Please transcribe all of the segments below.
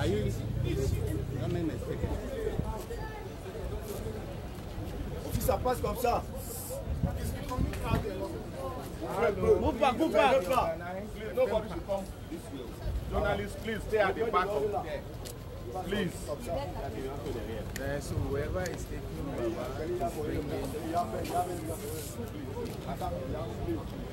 Are you listening? Not même mistaken. Si ça passe comme ça. Move back. Nobody should come this way. Journalists, please stay at the back of there. Please. So whoever is taking Baba is bringing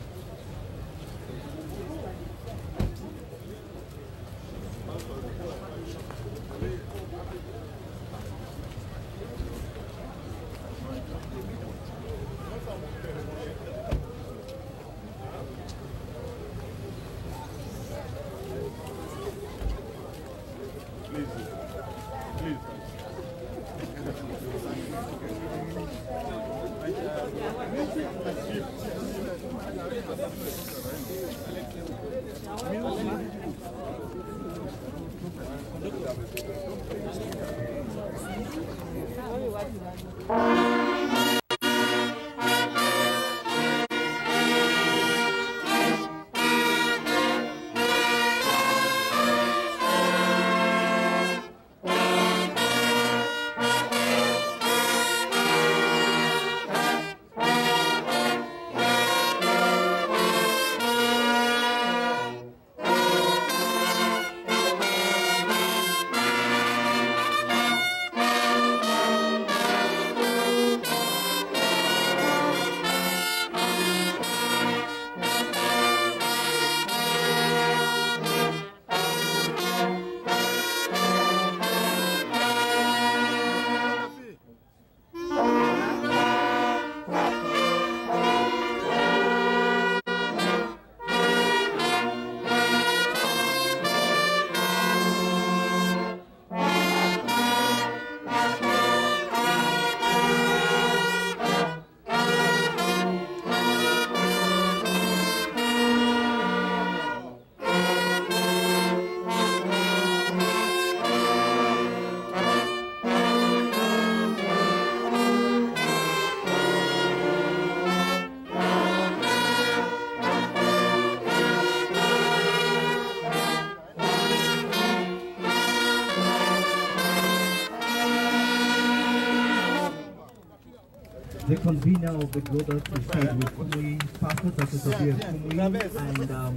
The convener of the Global Crusade with Fumui, Pastor Dr. Tobias Fumui, and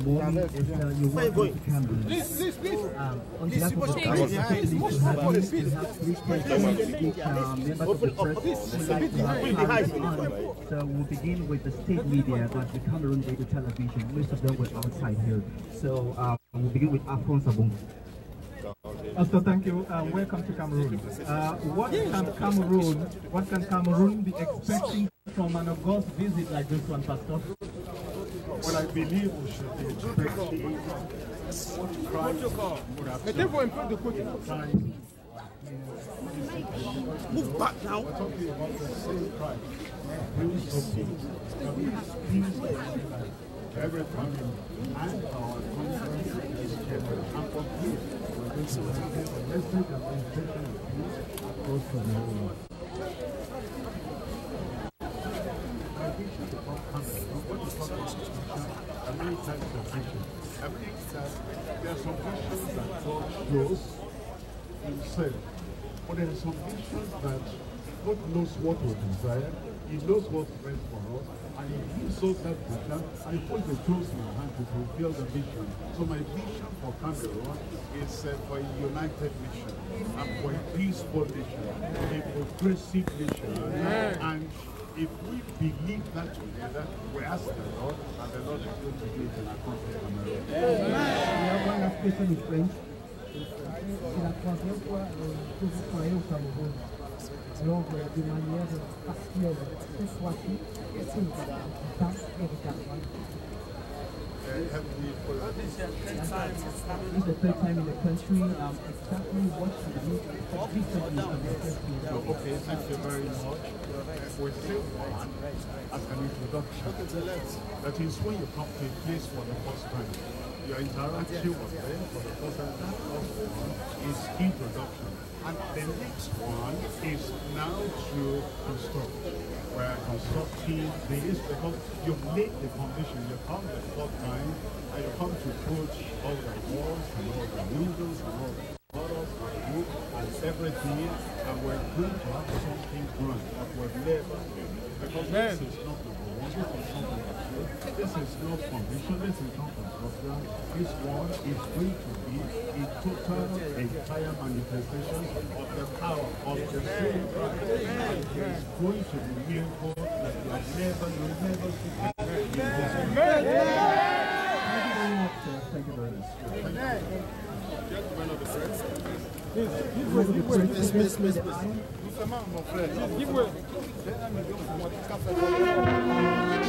Mom Esther, you're welcome to Cameroon. On behalf of the Council, we have three questions to members of the press would like to have on. So we'll begin with the state media, but the Cameroon Radio Television, most of them were outside here. So we'll begin with Afon Sabong. Also, thank you. Welcome to Cameroon. What can Cameroon be expecting from an august visit like this one, Pastor? Well, I believe we should be expecting Move back now. We're talking about the same Christ. Every family and our conscience is general and complete. So let's take across the world. I think it's about coming. Nobody talks about the many types of vision. I think that there are some visions that God knows himself. But there are some visions that God knows what we desire. He knows what's best for us, and he gives us that vision, and he puts the tools in my hand to fulfill the vision. So my vision for Cameroon is for a united nation, and for a peaceful nation, a progressive nation. And if we believe that together, we ask the Lord, and the Lord is going to do it in our country, Cameroon. We have one last question in French. C'est la troisième fois que vous croyez au Cameroun. Alors, de manière particulière, ce soir-ci, qu'est-ce que nous avons fait véritablement? This is the third time in the country. Exactly what should we do? Okay, thank you very much. We're still one as an introduction. That is when you come to a place for the first time. Your interaction was there for the first time. That first one is introduction. And the next one is now to construct. We are constructing this because you've laid the foundation. You come the fourth time and you come to approach all the walls and all the windows and all the bottles here and we're going to have something good that we've never done. Because this is not the goal, this is something that's good. This is not condition, this is not construction. This one is going to be a total, entire manifestation of the power of the same Christ. It's going to be miracle that you'll never see in this world. Thank you very much. Give way.